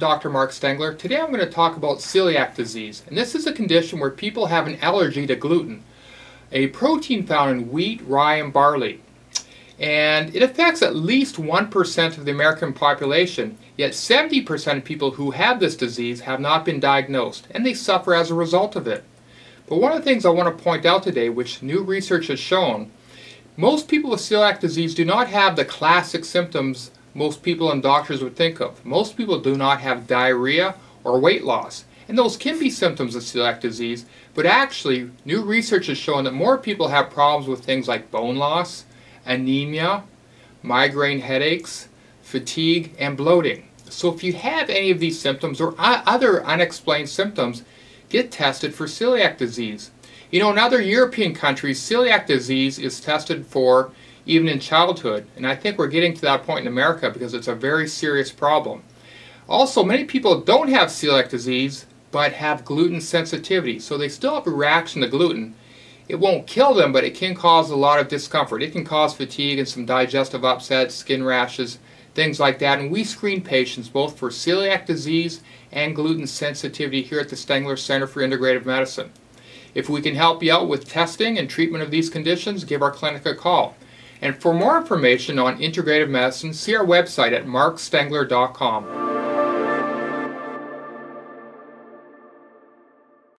Dr. Mark Stengler. Today I'm going to talk about celiac disease, and this is a condition where people have an allergy to gluten, a protein found in wheat, rye, and barley. And it affects at least 1% of the American population, yet 70% of people who have this disease have not been diagnosed, and they suffer as a result of it. But one of the things I want to point out today, which new research has shown, most people with celiac disease do not have the classic symptoms most people and doctors would think of. Most people do not have diarrhea or weight loss, and those can be symptoms of celiac disease, but actually new research has shown that more people have problems with things like bone loss, anemia, migraine headaches, fatigue, and bloating. So if you have any of these symptoms or other unexplained symptoms, get tested for celiac disease. You know, in other European countries, celiac disease is tested for even in childhood, and I think we're getting to that point in America because it's a very serious problem. Also, many people don't have celiac disease but have gluten sensitivity, so they still have a reaction to gluten. It won't kill them, but it can cause a lot of discomfort. It can cause fatigue and some digestive upset, skin rashes, things like that. And we screen patients both for celiac disease and gluten sensitivity here at the Stengler Center for Integrative Medicine. If we can help you out with testing and treatment of these conditions, give our clinic a call. And for more information on integrative medicine, see our website at markstengler.com.